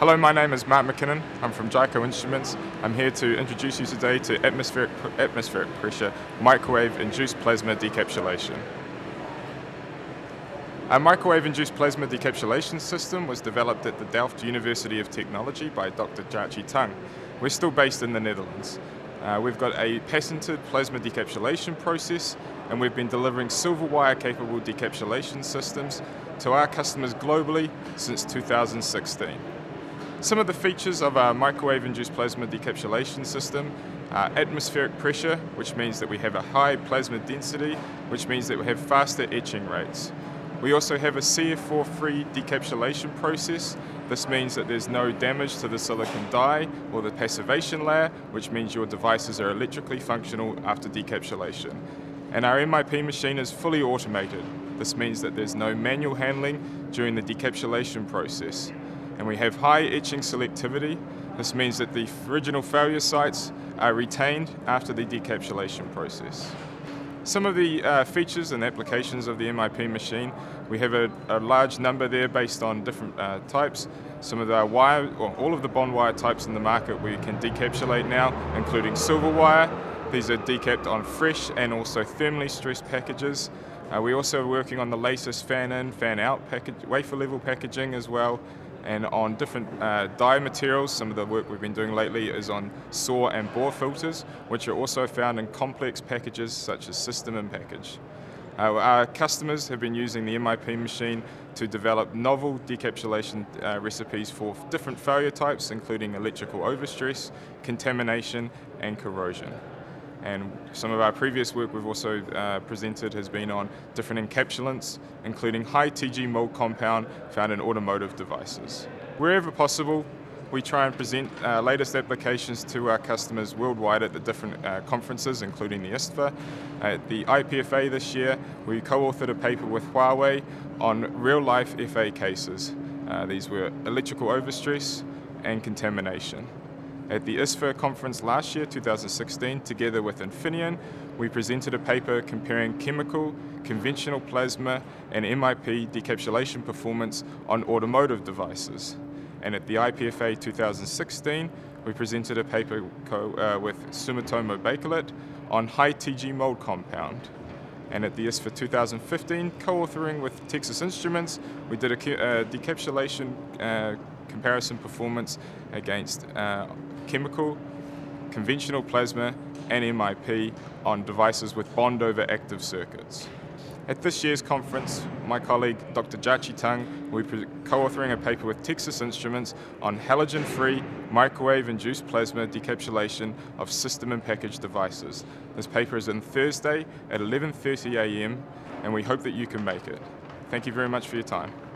Hello, my name is Mark McKinnon. I'm from JIACO Instruments. I'm here to introduce you today to atmospheric pressure microwave-induced plasma decapsulation. Our microwave-induced plasma decapsulation system was developed at the Delft University of Technology by Dr. Jachi Tang. We're still based in the Netherlands. We've got a patented plasma decapsulation process, and we've been delivering silver wire-capable decapsulation systems to our customers globally since 2016. Some of the features of our microwave-induced plasma decapsulation system are atmospheric pressure, which means that we have a high plasma density, which means that we have faster etching rates. We also have a CF4-free decapsulation process. This means that there's no damage to the silicon die or the passivation layer, which means your devices are electrically functional after decapsulation. And our MIP machine is fully automated. This means that there's no manual handling during the decapsulation process. And we have high etching selectivity. This means that the original failure sites are retained after the decapsulation process. Some of the features and applications of the MIP machine, we have a large number there based on different types. Some of the wire, or all of the bond wire types in the market we can decapsulate now, including silver wire. These are decapped on fresh and also thermally stressed packages. We're also working on the latest fan-in, fan-out package, wafer-level packaging as well, and on different die materials. Some of the work we've been doing lately is on SAW and bore filters, which are also found in complex packages such as system and package. Our customers have been using the MIP machine to develop novel decapsulation recipes for different failure types, including electrical overstress, contamination, and corrosion. And some of our previous work we've also presented has been on different encapsulants, including high TG mold compound found in automotive devices. Wherever possible, we try and present latest applications to our customers worldwide at the different conferences, including the ISTFA. At the IPFA this year, we co-authored a paper with Huawei on real-life FA cases. These were electrical overstress and contamination. At the ISTFA conference last year, 2016, together with Infineon, we presented a paper comparing chemical, conventional plasma, and MIP decapsulation performance on automotive devices. And at the IPFA 2016, we presented a paper with Sumitomo Bakelite on high TG mold compound. And at the ISTFA 2015, co-authoring with Texas Instruments, we did a decapsulation comparison performance against chemical, conventional plasma, and MIP on devices with bond over active circuits. At this year's conference, my colleague Dr. Jachi Tang will be co-authoring a paper with Texas Instruments on halogen-free microwave-induced plasma decapsulation of system and package devices. This paper is on Thursday at 11:30 a.m. and we hope that you can make it. Thank you very much for your time.